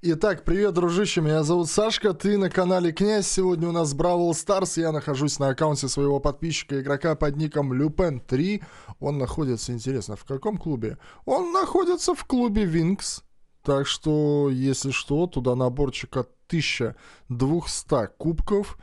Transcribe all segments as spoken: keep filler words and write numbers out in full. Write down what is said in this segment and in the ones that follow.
Итак, привет, дружище, меня зовут Сашка, ты на канале Князь, сегодня у нас Бравл Старс, я нахожусь на аккаунте своего подписчика-игрока под ником Люпен три, он находится, интересно, в каком клубе? Он находится в клубе Винкс, так что, если что, туда наборчик от тысячи двухсот кубков,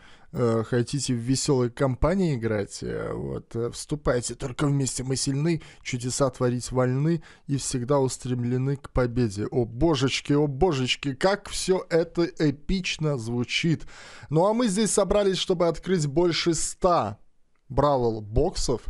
хотите в веселой компании играть, вот, вступайте, только вместе мы сильны, чудеса творить вольны и всегда устремлены к победе. О божечки, о божечки, как все это эпично звучит. Ну а мы здесь собрались, чтобы открыть больше ста бравл боксов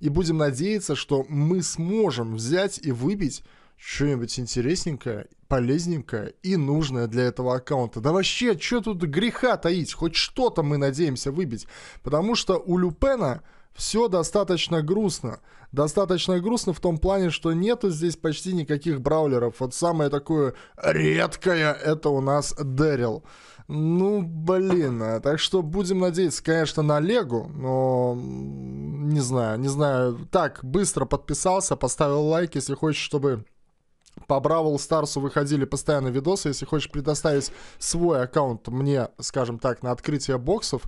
и будем надеяться, что мы сможем взять и выбить что-нибудь интересненькое, полезненькое и нужное для этого аккаунта. Да вообще, что тут греха таить? Хоть что-то мы надеемся выбить. Потому что у Люпена все достаточно грустно. Достаточно грустно в том плане, что нету здесь почти никаких браулеров. Вот самое такое редкое — это у нас Дэрил. Ну, блин, так что будем надеяться, конечно, на Легу, но не знаю, не знаю. Так, быстро подписался, поставил лайк, если хочешь, чтобы по Бравл Старсу выходили постоянно видосы. Если хочешь предоставить свой аккаунт мне, скажем так, на открытие боксов,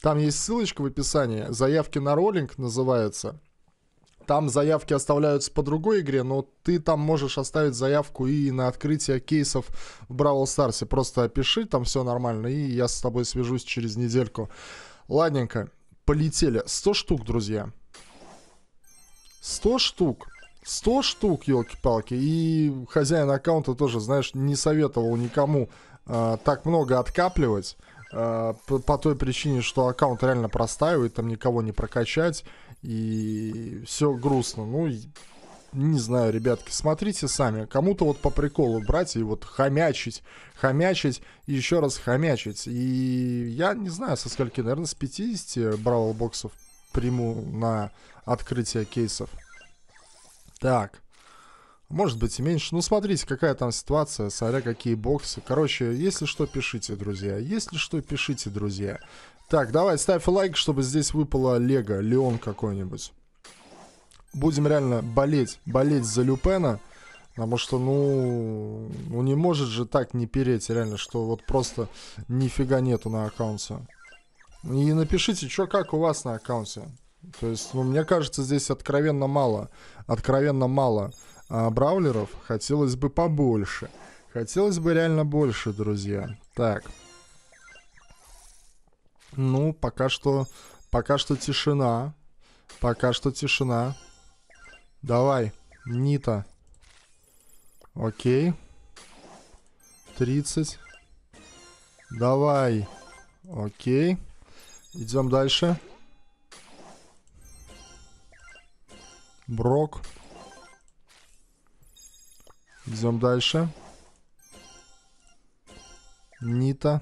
там есть ссылочка в описании, заявки на роллинг называется. Там заявки оставляются по другой игре, но ты там можешь оставить заявку и на открытие кейсов в Бравл Старсе. Просто пиши, там все нормально, и я с тобой свяжусь через недельку. Ладненько, полетели. сто штук, друзья. сто штук. сто штук, елки-палки. И хозяин аккаунта тоже, знаешь, не советовал никому э, так много откапливать. Э, по, по той причине, что аккаунт реально простаивает, там никого не прокачать. И все грустно. Ну, не знаю, ребятки, смотрите сами. Кому-то вот по приколу брать и вот хомячить, хомячить и еще раз хомячить. И я не знаю, со скольки, наверное, с пятидесяти бравл боксов приму на открытие кейсов. Так, может быть и меньше. Ну, смотрите, какая там ситуация, смотря какие боксы. Короче, если что, пишите, друзья. Если что, пишите, друзья. Так, давай, ставь лайк, чтобы здесь выпала Лего, Леон какой-нибудь. Будем реально болеть, болеть за Люпена. Потому что, ну, ну, не может же так не переть, реально, что вот просто нифига нету на аккаунте. И напишите, что как у вас на аккаунте. То есть, ну, мне кажется, здесь откровенно мало, откровенно мало а, браулеров. Хотелось бы побольше. Хотелось бы реально больше, друзья. Так. Ну, пока что, пока что тишина, пока что тишина. Давай, Нита. Окей. тридцать. Давай. Окей. Идем дальше. Брок. Идем дальше. Нита.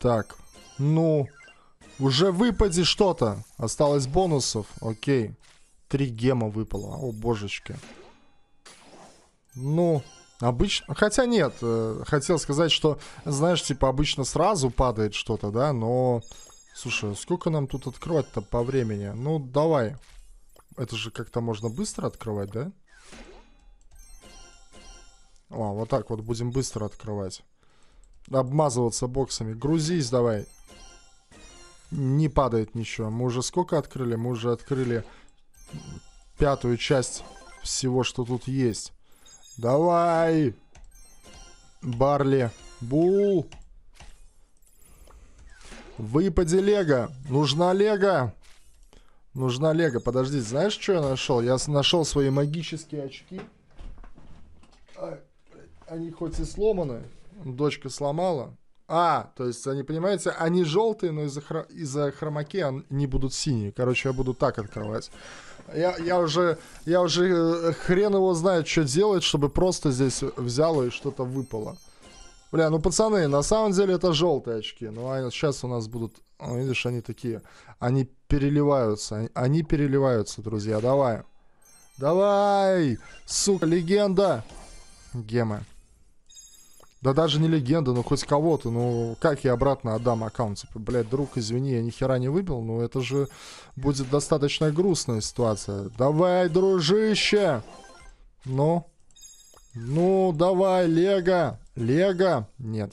Так, ну, уже выпади что-то. Осталось бонусов, окей. Три гема выпало, о божечки. Ну, обычно, хотя нет, э, хотел сказать, что, знаешь, типа обычно сразу падает что-то, да, но... Слушай, сколько нам тут открывать-то по времени? Ну, давай. Это же как-то можно быстро открывать, да? О, вот так вот будем быстро открывать. Обмазываться боксами. Грузись давай. Не падает ничего. Мы уже сколько открыли? Мы уже открыли пятую часть всего, что тут есть. Давай! Барли. Бул. Выпади Лего. Нужна Лего. Нужна Лего. Подожди, знаешь, что я нашел? Я нашел свои магические очки. Они хоть и сломаны. Дочка сломала. А, то есть, они, понимаете, они желтые, но из-за хро... из-за хромаки они будут синие. Короче, я буду так открывать. Я, я, уже, я уже хрен его знает, что делать, чтобы просто здесь взяло и что-то выпало. Бля, ну, пацаны, на самом деле это желтые очки. Ну, а сейчас у нас будут... Видишь, они такие... Они переливаются. Они переливаются, друзья. Давай. Давай! Сука, легенда! Гемы. Да даже не легенда, ну хоть кого-то. Ну как я обратно отдам аккаунт? Типа, блядь, друг, извини, я ни хера не выбил. Но это же будет достаточно грустная ситуация. Давай, дружище! Ну, Ну, давай, Лего. Лего. Нет.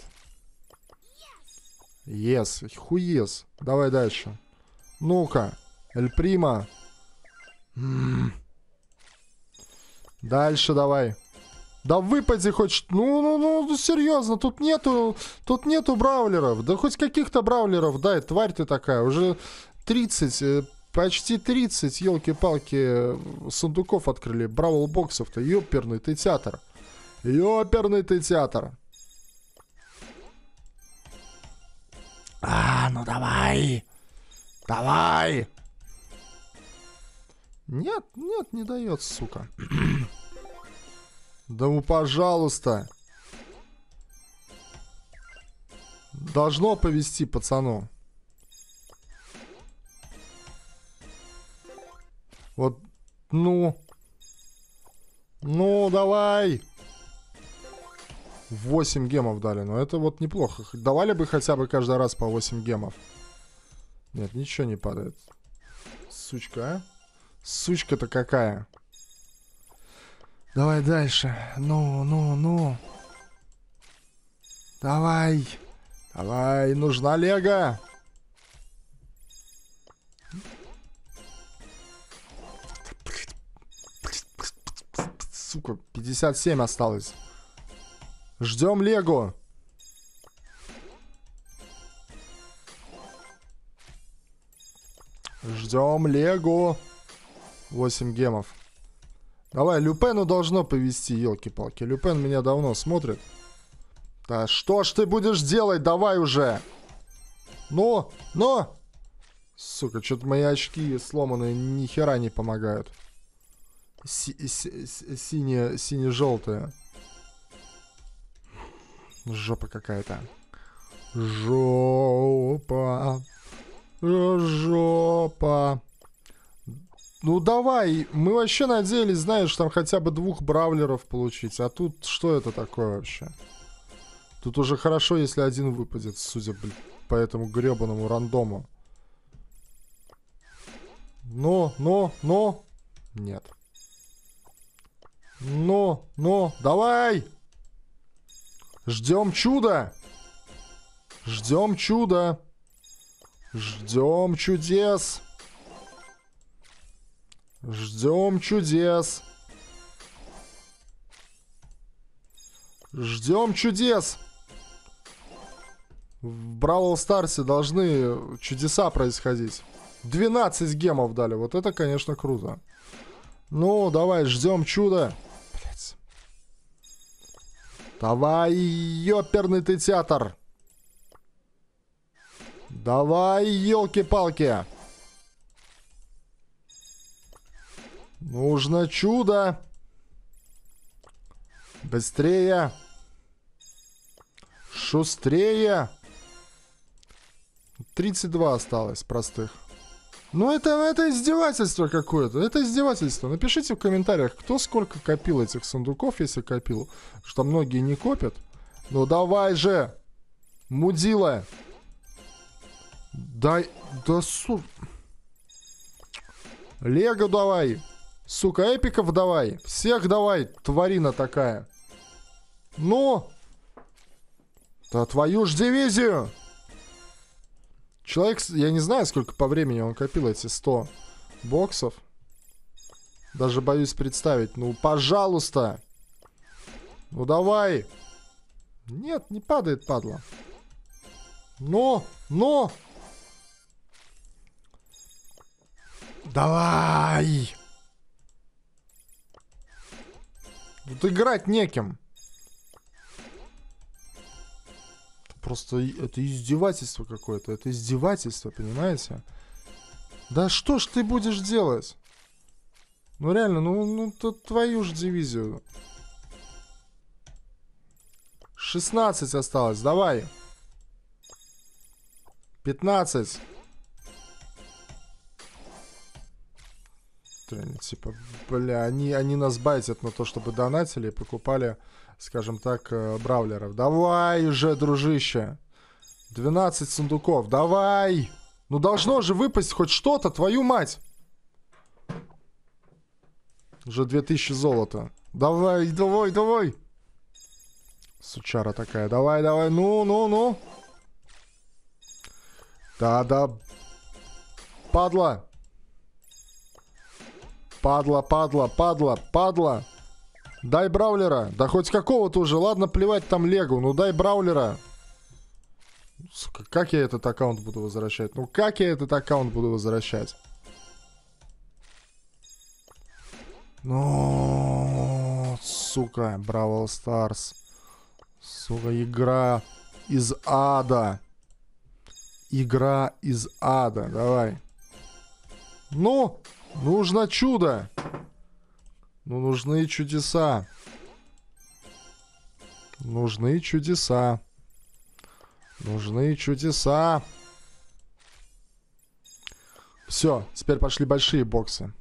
Ес. Yes. Хуес. Yes. Давай дальше. Ну-ка. Эль Прима. Mm. Дальше давай. Да выпади хоть... Ну, ну, ну, серьезно, тут нету... Тут нету бравлеров. Да хоть каких-то бравлеров дай, тварь ты такая. Уже тридцать... Почти тридцать, елки-палки, сундуков открыли. Бравл-боксов-то. Ёперный ты театр. Ёперный ты театр. А, ну давай. Давай. Нет, нет, не дает, сука. Да ну, пожалуйста. Должно повезти пацану. Вот, ну. Ну, давай. восемь гемов дали, но это вот неплохо. Давали бы хотя бы каждый раз по восемь гемов. Нет, ничего не падает. Сучка, а? Сучка-то какая. Давай дальше. Ну, ну, ну. Давай. Давай, нужна Лего. Сука, пятьдесят семь осталось. Ждем Лего. Ждем Лего. восемь гемов. Давай, Люпену должно повезти, елки-палки. Люпен меня давно смотрит. Да что ж ты будешь делать? Давай уже. Ну, ну. Сука, что-то мои очки сломанные ни хера не помогают. Сине-сине-желтая. Жопа какая-то. Жопа. Жопа. Ну давай. Мы вообще надеялись, знаешь, там хотя бы двух бравлеров получить. А тут что это такое вообще? Тут уже хорошо, если один выпадет, судя по этому гребаному рандому. Но, но, но. Нет. Ну, ну, давай. Ждем чуда. Ждем чуда. Ждем чудес. Ждем чудес. Ждем чудес. В Бравл Старсе должны чудеса происходить. двенадцать гемов дали. Вот это, конечно, круто. Ну, давай, ждем чуда. Давай, ёперный ты театр. Давай, елки-палки. Нужно чудо. Быстрее. Шустрее. тридцать два осталось простых. Ну это, это издевательство какое-то. Это издевательство. Напишите в комментариях, кто сколько копил этих сундуков, если копил. Что многие не копят. Ну давай же. Мудила. Дай. Да су... Лего давай. Сука, эпиков давай. Всех давай, тварина такая. Ну. Да твою ж дивизию. Человек, я не знаю, сколько по времени он копил эти сто боксов. Даже боюсь представить. Ну, пожалуйста. Ну, давай. Нет, не падает, падла. Но, но. Давай. Тут играть неким. Просто это издевательство какое-то. Это издевательство, понимаете? Да что ж ты будешь делать? Ну реально, ну, ну то твою же дивизию. шестнадцать осталось, давай. пятнадцать. Типа, бля, они, они нас байтят на то, чтобы донатили и покупали... Скажем так, бравлеров. Давай уже, дружище. двенадцать сундуков. Давай. Ну должно же выпасть хоть что-то, твою мать. Уже две тысячи золота. Давай, давай, давай. Сучара такая. Давай, давай. Ну, ну, ну. Да-да. Падла. Падла, падла, падла, падла. Дай браулера. Да хоть какого-то уже. Ладно, плевать там Легу. Ну дай браулера. Как я этот аккаунт буду возвращать? Ну как я этот аккаунт буду возвращать? Ну, сука, Бравл Старс. Сука, игра из ада. Игра из ада. Давай. Ну, нужно чудо. Ну, нужны чудеса. Нужны чудеса. Нужны чудеса. Все, теперь пошли большие боксы.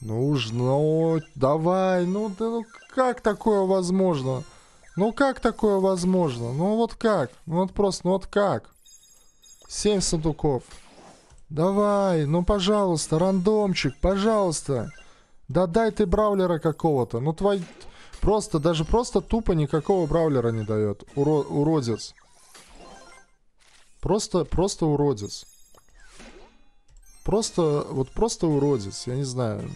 Нужно... Давай, ну, да, ну как такое возможно? Ну как такое возможно? Ну вот как? Ну вот просто, ну вот как? Семь сундуков. Давай, ну пожалуйста, рандомчик, пожалуйста. Да дай ты браулера какого-то. Ну твой... Просто, даже просто тупо никакого браулера не дает. Уро... Уродец. Просто, просто уродец. Просто, вот просто уродец, я не знаю.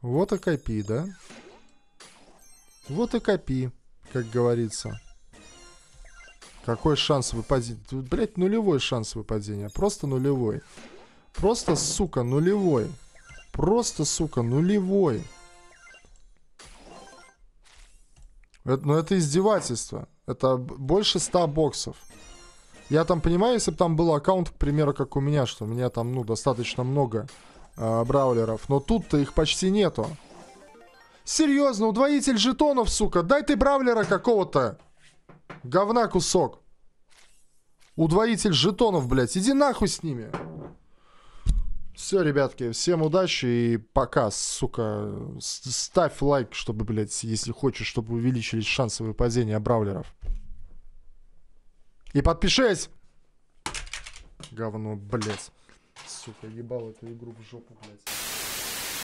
Вот и копи, да? Вот и копи, как говорится. Какой шанс выпадения? Тут, блядь, нулевой шанс выпадения. Просто нулевой. Просто, сука, нулевой. Просто, сука, нулевой. Это, ну это издевательство. Это больше ста боксов. Я там понимаю, если бы там был аккаунт, к примеру, как у меня, что у меня там, ну, достаточно много э, браулеров. Но тут-то их почти нету. Серьезно, удвоитель жетонов, сука. Дай ты браулера какого-то. Говна кусок. Удвоитель жетонов, блядь. Иди нахуй с ними. Все, ребятки, всем удачи и пока, сука. Ставь лайк, чтобы, блядь, если хочешь, чтобы увеличились шансы выпадения браулеров. И подпишись! Говно, блядь. Сука, ебал эту игру в жопу, блядь.